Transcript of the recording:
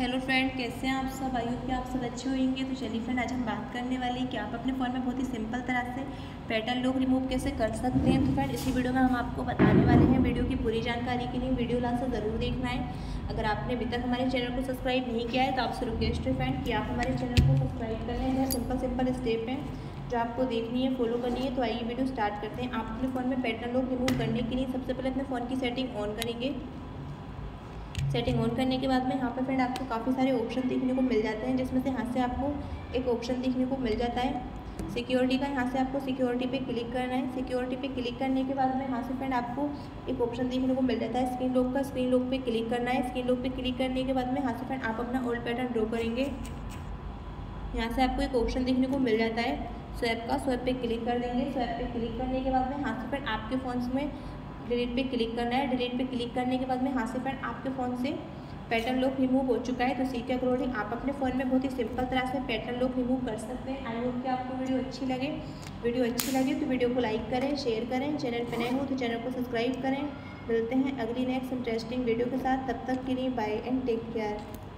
Hello friend, कैसे हैं आप सब। आई होप कि आप सब अच्छे होंगे। तो चलिए फ्रेंड, आज हम बात करने वाले हैं कि आप अपने फ़ोन में बहुत ही सिंपल तरह से पेटल लॉक रिमूव कैसे कर सकते हैं। तो फ्रेंड, इसी वीडियो में हम आपको बताने वाले हैं। वीडियो की पूरी जानकारी के लिए वीडियो लास्ट तक ज़रूर देखना है। अगर आपने अभी तक हमारे चैनल को सब्सक्राइब नहीं किया है तो आपसे रिक्वेस्ट है फ्रेंड कि आप हमारे चैनल को सब्सक्राइब कर लें। बहुत सिंपल सिंपल स्टेप है जो आपको देखनी है, फॉलो करनी है। तो आइए वीडियो स्टार्ट करते हैं। आप अपने फ़ोन में पेटल लॉक रिमूव करने के लिए सबसे पहले अपने फ़ोन की सेटिंग ऑन करेंगे। सेटिंग ऑन करने के बाद में यहाँ पर फ्रेंड आपको काफ़ी सारे ऑप्शन देखने को मिल जाते हैं, जिसमें से यहाँ से आपको एक ऑप्शन देखने को मिल जाता है सिक्योरिटी का। यहाँ से आपको सिक्योरिटी पे क्लिक करना है। सिक्योरिटी पे क्लिक करने के बाद में यहाँ से फ्रेंड आपको एक ऑप्शन देखने को मिल जाता है स्क्रीन लॉक का। स्क्रीन लॉक पे क्लिक करना है। स्क्रीन लॉक पे क्लिक करने के बाद में यहाँ से फ्रेंड आप अपना ओल्ड पैटर्न ड्रॉ करेंगे। यहाँ से आपको एक ऑप्शन देखने को मिल जाता है स्वैप का। स्वैप पे क्लिक कर देंगे। स्वैप पे क्लिक करने के बाद में यहाँ से फ्रेंड आपके फ़ोन में डिलीट पे क्लिक करना है। डिलीट पे क्लिक करने के बाद में यहाँ से फ्रेंड आपके फ़ोन से पैटर्न लॉक रिमूव हो चुका है। तो इसी के अकॉर्डिंग आप अपने फ़ोन में बहुत ही सिंपल तरह से पैटर्न लॉक रिमूव कर सकते हैं। आई होप कि आपको वीडियो अच्छी लगे तो वीडियो को लाइक करें, शेयर करें। चैनल पर नए हो तो चैनल को सब्सक्राइब करें। मिलते हैं अगली नेक्स्ट इंटरेस्टिंग वीडियो के साथ। तब तक के लिए बाय एंड टेक केयर।